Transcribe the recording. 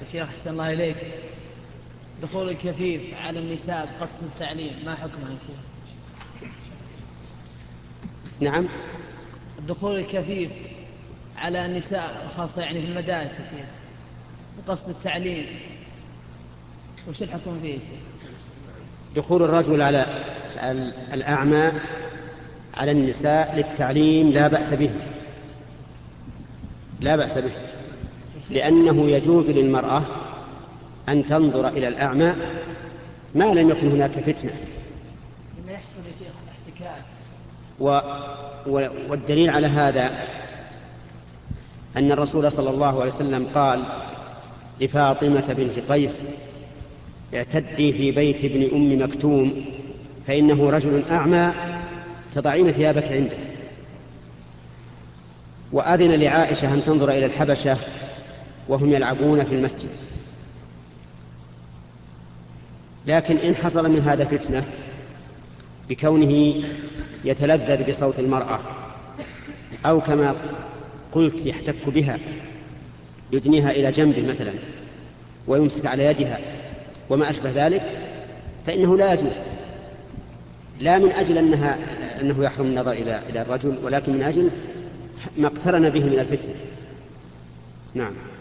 يا شيخ أحسن الله إليك، دخول الكفيف على النساء بقصد التعليم ما حكمها يا شيخ؟ نعم، الدخول الكفيف على النساء خاصة يعني في المدارس يا شيخ بقصد التعليم، وش الحكم فيه يا شيخ؟ دخول الرجل على الأعمى على النساء للتعليم لا بأس به، لا بأس به، لأنه يجوز للمرأة أن تنظر إلى الأعمى ما لم يكن هناك فتنة. إنه يحصل يا شيخ الاحتكاك. والدليل على هذا أن الرسول صلى الله عليه وسلم قال لفاطمة بنت قيس: اعتدي في بيت ابن أم مكتوم فإنه رجل أعمى، تضعين ثيابك عنده. وأذن لعائشة أن تنظر إلى الحبشة وهم يلعبون في المسجد، لكن إن حصل من هذا فتنة بكونه يتلذذ بصوت المرأة، أو كما قلت يحتك بها، يدنيها إلى جنب مثلا ويمسك على يدها وما أشبه ذلك، فإنه لا يجوز، لا من أجل أنه يحرم النظر إلى الرجل، ولكن من أجل ما اقترن به من الفتنة. نعم.